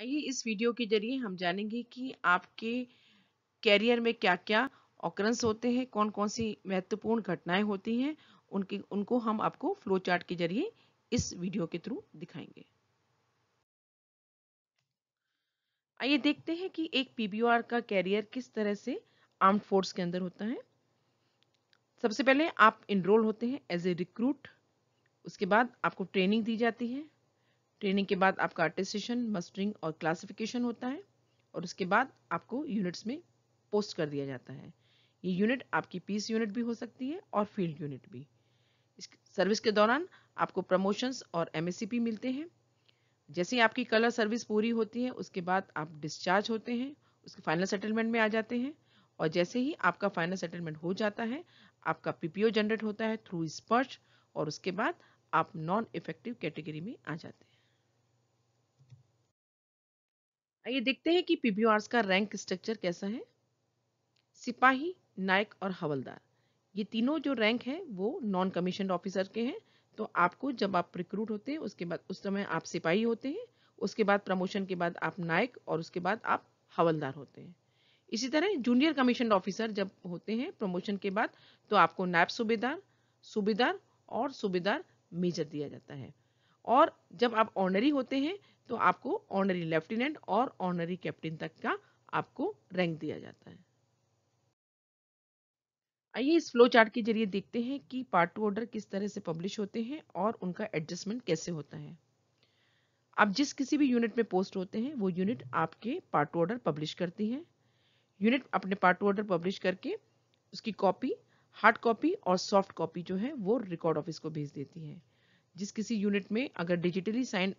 आइए इस वीडियो के जरिए हम जानेंगे कि आपके कैरियर में क्या क्या ऑकरेंस होते हैं, कौन कौन सी महत्वपूर्ण घटनाएं होती हैं, उनको हम आपको फ्लो चार्ट के जरिए इस वीडियो के थ्रू दिखाएंगे। आइए देखते हैं कि एक पीबीओआर का कैरियर किस तरह से आर्म्ड फोर्स के अंदर होता है। सबसे पहले आप इनरोल होते हैं एज ए रिक्रूट, उसके बाद आपको ट्रेनिंग दी जाती है, ट्रेनिंग के बाद आपका अटेस्टेशन, मस्टरिंग और क्लासिफिकेशन होता है और उसके बाद आपको यूनिट्स में पोस्ट कर दिया जाता है। ये यूनिट आपकी पीस यूनिट भी हो सकती है और फील्ड यूनिट भी। इस सर्विस के दौरान आपको प्रमोशंस और एमएससीपी मिलते हैं। जैसे ही आपकी कलर सर्विस पूरी होती है उसके बाद आप डिस्चार्ज होते हैं, उसके फाइनल सेटलमेंट में आ जाते हैं और जैसे ही आपका फाइनल सेटलमेंट हो जाता है आपका पीपीओ जनरेट होता है थ्रू स्पर्च और उसके बाद आप नॉन इफेक्टिव कैटेगरी में आ जाते हैं। आइए देखते हैं कि पीबीओआर्स का रैंक स्ट्रक्चर कैसा है। सिपाही, नायक और हवलदार, ये तीनों जो रैंक है वो नॉन कमीशन्ड ऑफिसर के हैं। तो आपको जब आप रिक्रूट होते हैं उसके बाद उस समय आप सिपाही होते हैं, उसके बाद प्रमोशन के बाद आप नायक और उसके बाद आप हवलदार होते हैं। इसी तरह जूनियर कमीशन्ड ऑफिसर जब होते हैं प्रमोशन के बाद तो आपको नायब सूबेदार, सूबेदार और सूबेदार मेजर दिया जाता है और जब आप ऑनरी होते हैं तो आपको ऑनरी लेफ्टिनेंट और ऑनरी कैप्टन तक का आपको रैंक दिया जाता है। आइए इस फ्लो चार्ट के जरिए देखते हैं कि पार्ट टू ऑर्डर किस तरह से पब्लिश होते हैं और उनका एडजस्टमेंट कैसे होता है। आप जिस किसी भी यूनिट में पोस्ट होते हैं वो यूनिट आपके पार्ट टू ऑर्डर पब्लिश करती है। यूनिट अपने पार्ट टू ऑर्डर पब्लिश करके उसकी कॉपी, हार्ड कॉपी और सॉफ्ट कॉपी जो है वो रिकॉर्ड ऑफिस को भेज देती है। जिस किसी यूनिट में अगर digitally sign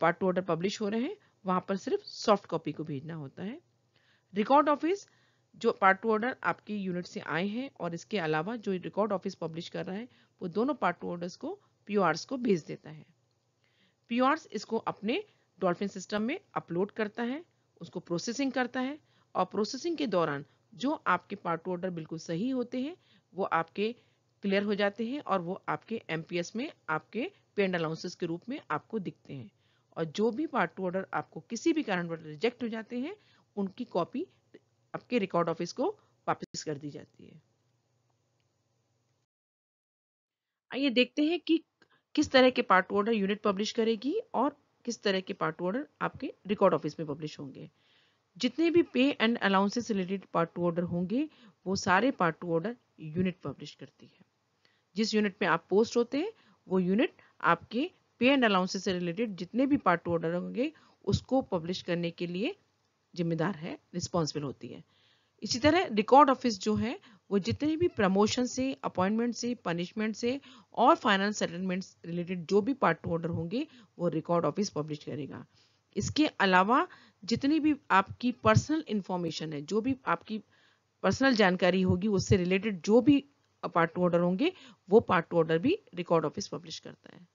part two order publish हो रहे हैं वहाँ पर सिर्फ सॉफ्ट कॉपी को भेजना होता है। रिकॉर्ड ऑफिस जो पार्ट टू ऑर्डर आपकी यूनिट से आए हैं और इसके अलावा जो रिकॉर्ड ऑफिस पब्लिश कर रहा है वो दोनों पार्ट टू ऑर्डर्स को पीओआरएस को भेज देता है। पीओआरएस इसको अपने डॉल्फिन सिस्टम में अपलोड करता है, उसको प्रोसेसिंग करता है और प्रोसेसिंग के दौरान जो आपके पार्ट टू ऑर्डर बिल्कुल सही होते हैं वो आपके क्लियर हो जाते हैं और वो आपके एमपीएस में आपके पेंड अलाउंसेस के रूप में आपको दिखते हैं और जो भी पार्ट टू ऑर्डर आपको किसी भी कारणवश रिजेक्ट हो जाते हैं उनकी कॉपी आपके रिकॉर्ड ऑफिस को वापस कर दी जाती है। आइए देखते हैं कि किस तरह के part two order unit publish करेगी और किस तरह के पार्ट टू ऑर्डर आपके रिकॉर्ड ऑफिस में पब्लिश होंगे। जितने भी pay and allowances related part two order होंगे वो सारे part two order unit publish करती है। जिस यूनिट में आप पोस्ट होते हैं वो यूनिट आपके पे एंड अलाउंसेस से रिलेटेड जितने भी पार्ट टू ऑर्डर होंगे उसको पब्लिश करने के लिए जिम्मेदार है, रिस्पॉन्सिबल होती है। इसी तरह रिकॉर्ड ऑफिस जो है वो जितने भी प्रमोशन से, अपॉइंटमेंट से, पनिशमेंट से और फाइनल सेटलमेंट रिलेटेड जो भी पार्ट टू ऑर्डर होंगे वो रिकॉर्ड ऑफिस पब्लिश करेगा। इसके अलावा जितनी भी आपकी पर्सनल इंफॉर्मेशन है, जो भी आपकी पर्सनल जानकारी होगी उससे रिलेटेड जो भी पार्ट टू ऑर्डर होंगे वो पार्ट टू ऑर्डर भी रिकॉर्ड ऑफिस पब्लिश करता है।